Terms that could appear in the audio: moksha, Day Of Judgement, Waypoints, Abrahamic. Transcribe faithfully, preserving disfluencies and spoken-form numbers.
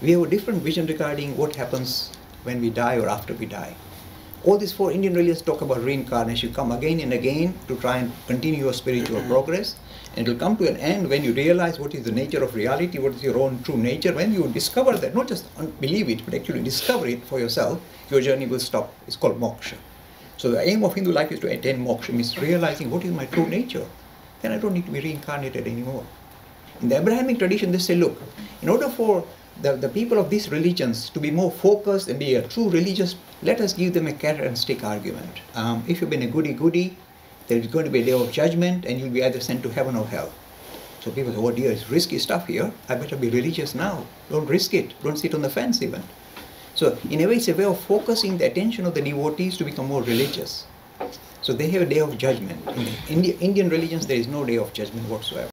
We have a different vision regarding what happens when we die or after we die. All these four Indian religions talk about reincarnation. You come again and again to try and continue your spiritual progress, and it will come to an end when you realize what is the nature of reality, what is your own true nature. When you discover that, not just believe it, but actually discover it for yourself, your journey will stop. It's called moksha. So the aim of Hindu life is to attain moksha, means realizing what is my true nature. Then I don't need to be reincarnated anymore. In the Abrahamic tradition, they say, look, in order for The, the people of these religions to be more focused and be a true religious, let us give them a carrot and stick argument. Um, if you've been a goody-goody, there is going to be a day of judgment and you'll be either sent to heaven or hell. So people say, oh dear, it's risky stuff here. I better be religious now. Don't risk it. Don't sit on the fence even. So in a way, it's a way of focusing the attention of the devotees to become more religious. So they have a day of judgment. In the Indian religions, there is no day of judgment whatsoever.